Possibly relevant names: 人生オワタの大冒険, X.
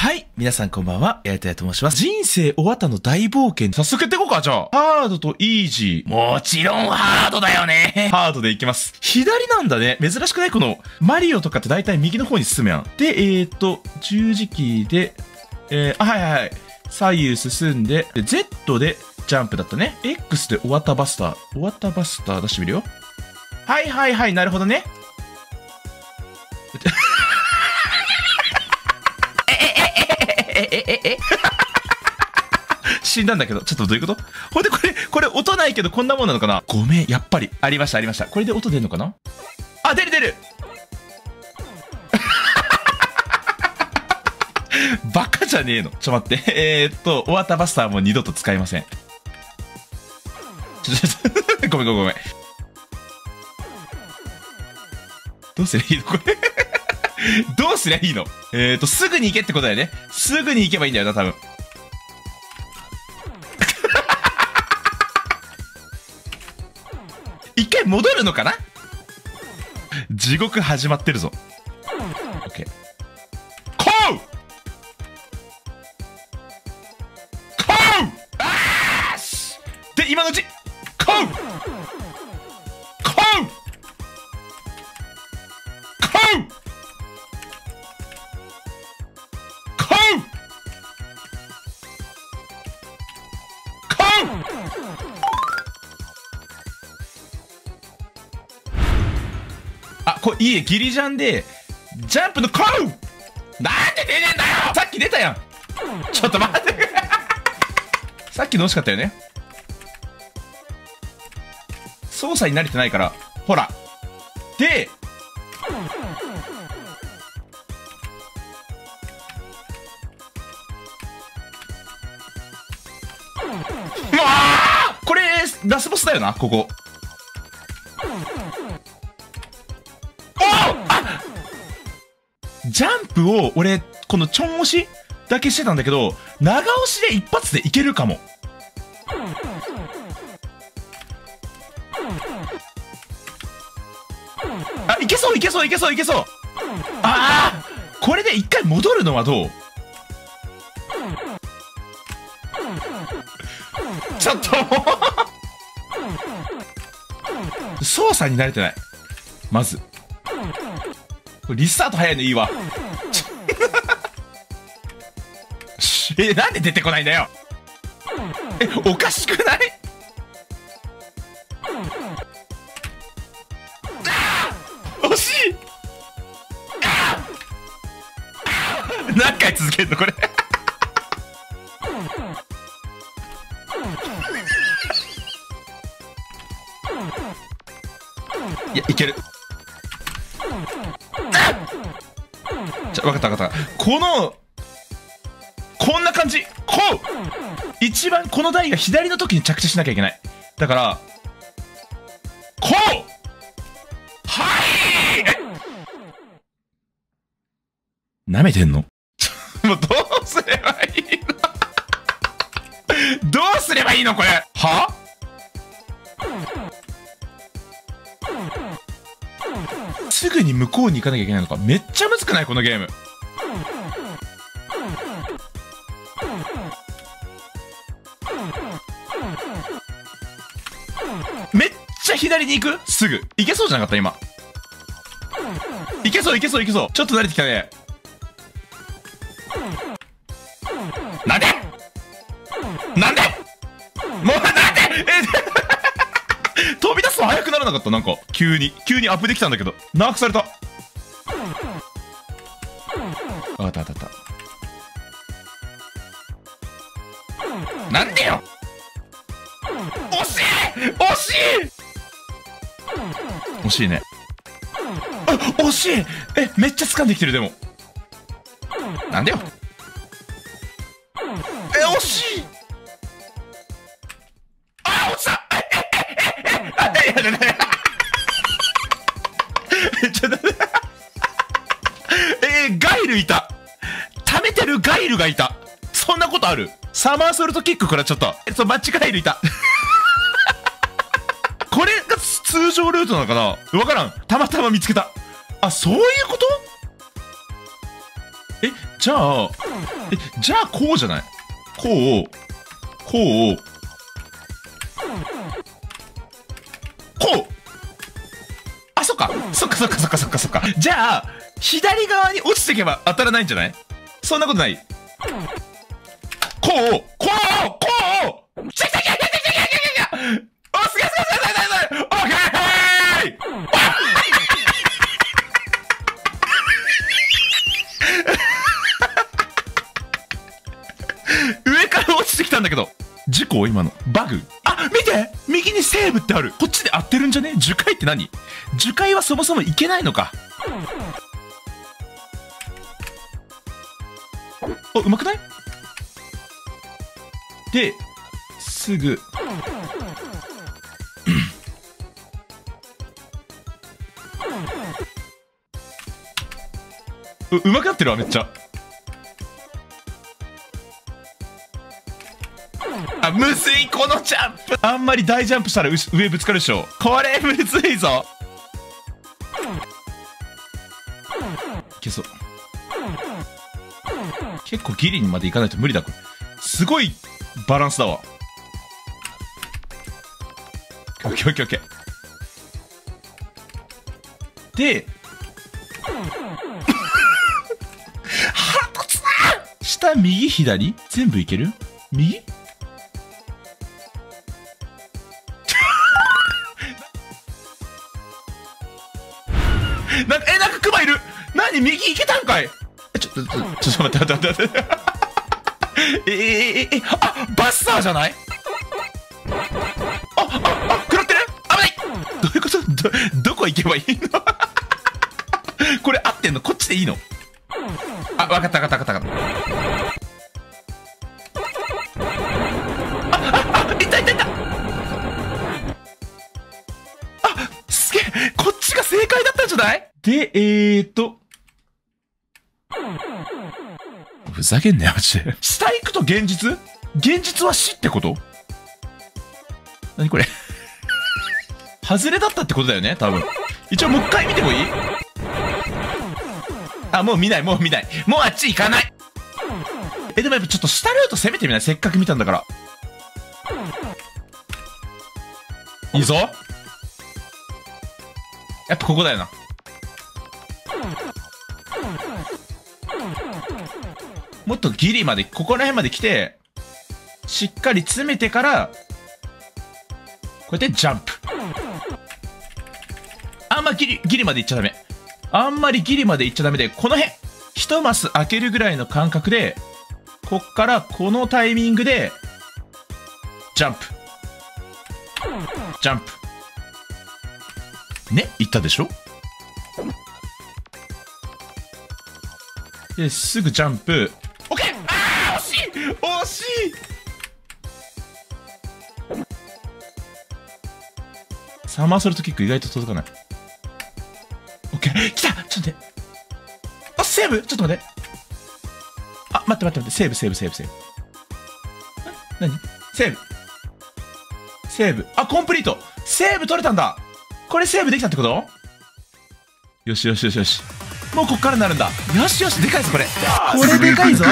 はい。皆さんこんばんは。やりたいと申します。人生おわたの大冒険。早速やっていこうか、じゃあ。ハードとイージー。もちろんハードだよね。ハードでいきます。左なんだね。珍しくないこの、マリオとかって大体右の方に進むやん。で、十字キーで、はいはいはい。左右進んで、で、Z でジャンプだったね。X でおわたバスター。おわたバスター出してみるよ。はいはいはい。なるほどね。死んだんだけど、ちょっとどういうこと？ほんでこれ音ないけどこんなもんなのかな？ごめん、やっぱり。ありました、ありました。これで音出るのかな？あ、出る出るバカじゃねえの。ちょ、待って。おわたバスターも二度と使いません。ちょ、ごめんごめんごめん。どうすりゃいいのこれどうすりゃいいの？すぐに行けってことだよね。すぐに行けばいいんだよな、多分。一回戻るのかな？地獄始まってるぞ。オッケー。こう！こう！あーし！で、今のうち！こう！こう！こう！あ、これいいえ、ギリジャンでジャンプのコウなんで出ねえんだよ。さっき出たやん。ちょっと待ってさっきの惜しかったよね。操作に慣れてないからほら。でこれラスボスだよな、ここ。おあジャンプを俺このちょん押しだけしてたんだけど、長押しで一発でいけるかも。あ、いけそういけそういけそういけそう。ああこれで一回戻るのはどう？ちょっと操作に慣れてない。まずこれリスタート早いのいいわなんで出てこないんだよ。おかしくない？惜しい。何回続けるのこれいや、いける。じゃ、わかったわかった。こんな感じ。こう一番この台が左の時に着地しなきゃいけない。だから、こうはいなめてんの？もうどうすればいいのどうすればいいのこれ。は？すぐに向こうに行かなきゃいけないのか。めっちゃむずくないこのゲーム。めっちゃ左に行く。すぐ行けそうじゃなかった今。行けそう行けそう行けそう。ちょっと慣れてきたね。なんでなんでもうなんで飛び出すの早くならなかった。なんか急にアップできたんだけど長くされた。あったあったあった。なんでよ。惜しい惜しい惜しいね。あ惜しい。えめっちゃ掴んできてる。でもなんでよ。え惜しい。あ落ちた。ガイルいた。溜めてるガイルがいた。そんなことある？サマーソルトキック食らっちゃった。マッチガイルいたこれが通常ルートなのかな。わからん。たまたま見つけた。あそういうこと？えじゃあ、じゃあこうじゃない？こう、こう、こう！あ、そっか！そっかそっかそっかそっかそっか。じゃあ、左側に落ちていけば当たらないんじゃない？そんなことない？こう、こう、こう！来た来た来た来た来た来た！なんだけど事故今のバグ。あ、見て、右にセーブってある。こっちで合ってるんじゃね？樹海って何？樹海はそもそもいけないのか。あ、うまくない？ですぐうまくなってるわ、めっちゃ。あ、むずいこのジャンプ。あんまり大ジャンプしたら上ぶつかるでしょ。これむずいぞ。いけそう。結構ギリにまでいかないと無理だ。これすごいバランスだわ。オッケーオッケーオッケー。で腹立つな。下右左全部いける？右？なんか、なんかクマいる。何、右行けたんかい。ちょっと待って待って待って。あ、バッサーじゃない？あ、食らってる。危ない。どういうこと？どこ行けばいいの？これ合ってんの？こっちでいいの？あ、わかったわかったわかった。あ、いったいったいった。あ、すげえ、こっちが正解だったんじゃない？で、ふざけんなよ、マジで。下行くと現実？現実は死ってこと？何これ。外れだったってことだよね、多分。一応もう一回見てもいい？あ、もう見ない、もう見ない。もうあっち行かない。でもやっぱちょっと下ルート攻めてみない？せっかく見たんだから。いいぞ。やっぱここだよな。もっとギリまで、ここら辺まで来て、しっかり詰めてから、こうやってジャンプ。あんまギリまで行っちゃダメ。あんまりギリまで行っちゃダメで、この辺、一マス開けるぐらいの感覚で、こっからこのタイミングで、ジャンプ。ジャンプ。ね、行ったでしょ？ですぐジャンプ。オッケー。あー、惜しい惜しい。サマーソルトキック意外と届かない。オッケー。来た。ちょっと待って。あ、セーブ。ちょっと待って。あ、待って待って待って。セーブ。何？セーブ。あ、コンプリート。セーブ取れたんだ。これセーブできたってこと？よしよしよしよし。もうこっからなるんだ。よしよし、でかいぞこれ。これでかいぞ。